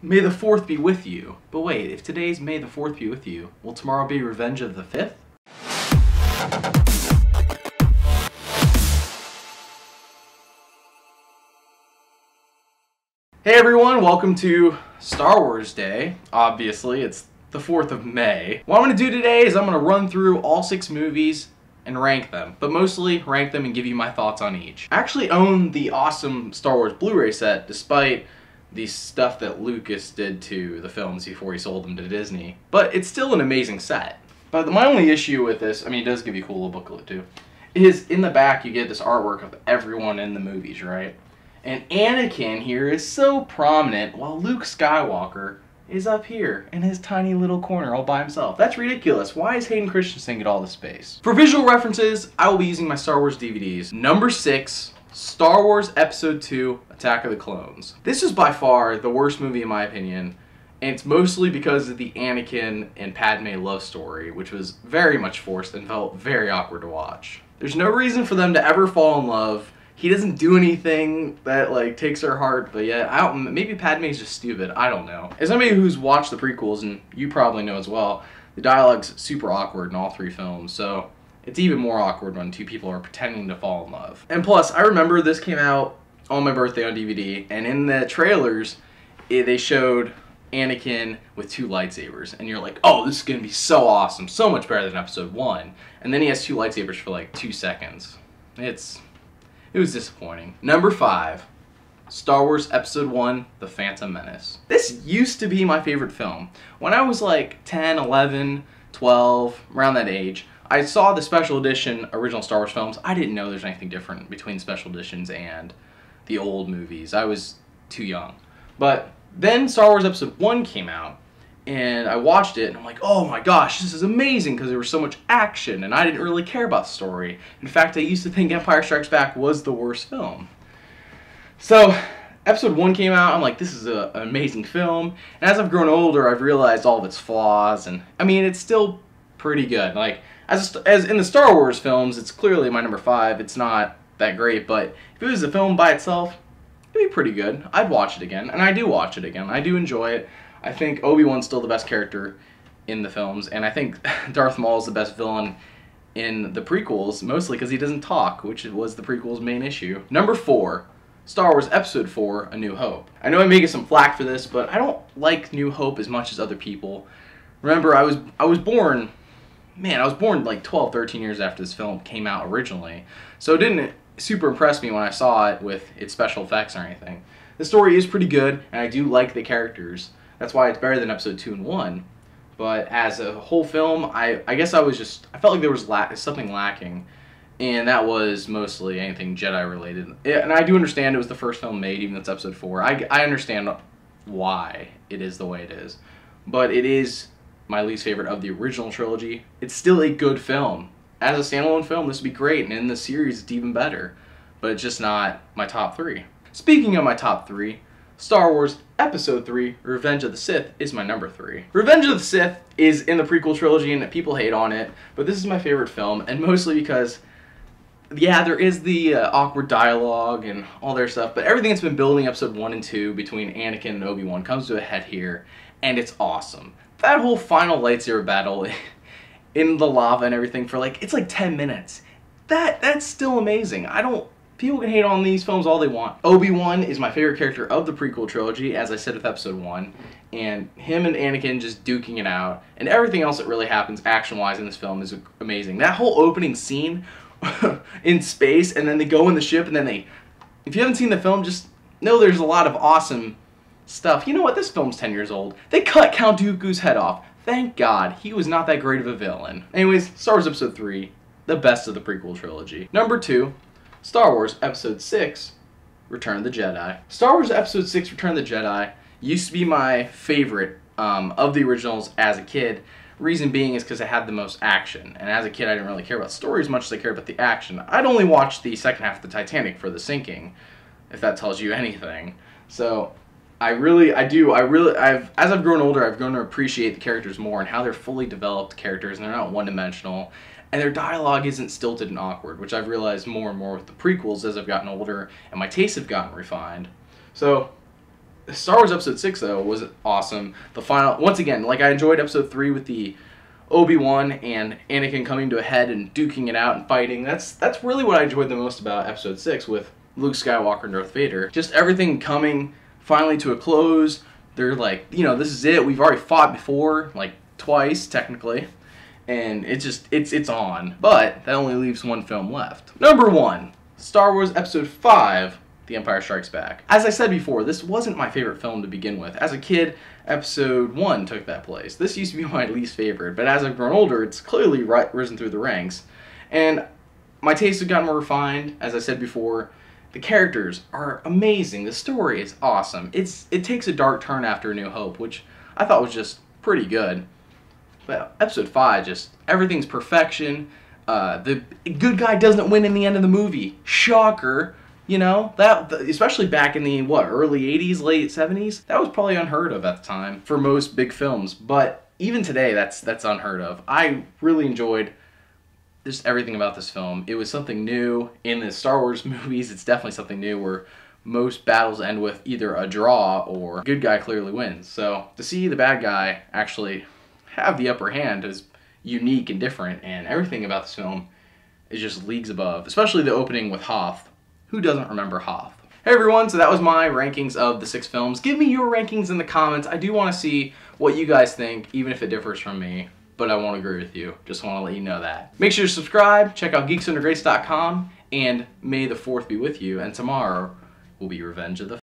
May the 4th be with you. But wait, if today's May the 4th be with you, will tomorrow be Revenge of the 5th? Hey everyone, welcome to Star Wars Day. Obviously, it's the 4th of May. What I'm going to do today is I'm going to run through all 6 movies and rank them, but mostly rank them and give you my thoughts on each. I actually own the awesome Star Wars Blu-ray set, despite the stuff that Lucas did to the films before he sold them to Disney, but it's still an amazing set. But my only issue with this, I mean, it does give you a cool little booklet too, is in the back you get this artwork of everyone in the movies, right? And Anakin here is so prominent, while Luke Skywalker is up here in his tiny little corner all by himself. That's ridiculous. Why is Hayden Christensen get all the space? For visual references, I will be using my Star Wars DVDs. Number 6, Star Wars Episode 2, Attack of the Clones. This is by far the worst movie in my opinion, and it's mostly because of the Anakin and Padme love story, which was very much forced and felt very awkward to watch. There's no reason for them to ever fall in love. He doesn't do anything that, like, takes her heart, but yeah, maybe Padme's just stupid, I don't know. As somebody who's watched the prequels, and you probably know as well, the dialogue's super awkward in all 3 films, so it's even more awkward when 2 people are pretending to fall in love. And plus, I remember this came out on my birthday on DVD, and in the trailers, they showed Anakin with 2 lightsabers, and you're like, oh, this is gonna be so awesome, so much better than Episode 1. And then he has 2 lightsabers for like 2 seconds. It was disappointing. Number 5, Star Wars Episode 1, The Phantom Menace. This used to be my favorite film. When I was like 10, 11, 12, around that age, I saw the special edition original Star Wars films. I didn't know there's anything different between special editions and the old movies. I was too young. But then Star Wars Episode 1 came out, and I watched it, and I'm like, oh my gosh, this is amazing, because there was so much action, and I didn't really care about the story. In fact, I used to think Empire Strikes Back was the worst film. So, Episode 1 came out, I'm like, this is an amazing film, and as I've grown older, I've realized all of its flaws, and, I mean, it's still pretty good. Like, as in the Star Wars films, it's clearly my number 5, it's not that great, but if it was a film by itself, it'd be pretty good. I'd watch it again, and I do watch it again. I do enjoy it. I think Obi-Wan's still the best character in the films, and I think Darth Maul is the best villain in the prequels, mostly because he doesn't talk, which was the prequels' main issue. Number 4, Star Wars Episode 4, A New Hope. I know I may get some flack for this, but I don't like New Hope as much as other people. Remember, I was born, man, I was born like 12, 13 years after this film came out originally, so it didn't super impress me when I saw it with its special effects or anything. The story is pretty good, and I do like the characters. That's why it's better than Episode 2 and 1, but as a whole film, I guess I felt like there was something lacking, and that was mostly anything Jedi related. And I do understand it was the first film made, even though it's Episode 4. I understand why it is the way it is, but it is my least favorite of the original trilogy. It's still a good film. As a standalone film, this would be great, and in the series, it's even better, but it's just not my top 3. Speaking of my top 3, Star Wars Episode 3, Revenge of the Sith, is my number 3. Revenge of the Sith is in the prequel trilogy and people hate on it, but this is my favorite film, and mostly because, yeah, there is the awkward dialogue and all their stuff, but everything that's been building Episode 1 and 2 between Anakin and Obi-Wan comes to a head here, and it's awesome. That whole final lightsaber battle in the lava and everything for like, it's like 10 minutes. That's still amazing. People can hate on these films all they want. Obi-Wan is my favorite character of the prequel trilogy, as I said with Episode 1, and him and Anakin just duking it out, and everything else that really happens action-wise in this film is amazing. That whole opening scene in space, and then they go in the ship, and then if you haven't seen the film, just know there's a lot of awesome stuff. You know what? This film's 10 years old. They cut Count Dooku's head off. Thank God. He was not that great of a villain. Anyways, Star Wars Episode 3, the best of the prequel trilogy. Number 2. Star Wars Episode 6, Return of the Jedi. Star Wars Episode 6, Return of the Jedi used to be my favorite of the originals as a kid. Reason being is because it had the most action, and as a kid I didn't really care about story as much as I cared about the action. I'd only watched the second half of the Titanic for the sinking, if that tells you anything. So, as I've grown older, I've grown to appreciate the characters more and how they're fully developed characters, and they're not one-dimensional. And their dialogue isn't stilted and awkward, which I've realized more and more with the prequels as I've gotten older and my tastes have gotten refined. So, Star Wars Episode 6, though, was awesome. The final, once again, like I enjoyed Episode 3 with the Obi-Wan and Anakin coming to a head and duking it out and fighting. That's really what I enjoyed the most about Episode 6 with Luke Skywalker and Darth Vader. Just everything coming finally to a close. They're like, you know, this is it. We've already fought before, like twice, technically. And it's just, it's on. But that only leaves one film left. Number one, Star Wars Episode 5. The Empire Strikes Back. As I said before, this wasn't my favorite film to begin with. As a kid, Episode 1 took that place. This used to be my least favorite, but as I've grown older, it's clearly risen through the ranks. And my tastes have gotten more refined, as I said before. The characters are amazing. The story is awesome. It takes a dark turn after A New Hope, which I thought was just pretty good. But Episode 5, just everything's perfection. The good guy doesn't win in the end of the movie. Shocker. You know, that, especially back in the, what, early 80s, late 70s? That was probably unheard of at the time for most big films, but even today, that's unheard of. I really enjoyed just everything about this film. It was something new. In the Star Wars movies, it's definitely something new where most battles end with either a draw or good guy clearly wins. So to see the bad guy actually have the upper hand is unique and different, and everything about this film is just leagues above, especially the opening with Hoth. Who doesn't remember Hoth? Hey everyone, so that was my rankings of the 6 films. Give me your rankings in the comments. I do want to see what you guys think, even if it differs from me, but I won't agree with you. Just want to let you know that. Make sure to subscribe, check out geeksundergrace.com, and may the 4th be with you, and tomorrow will be Revenge of the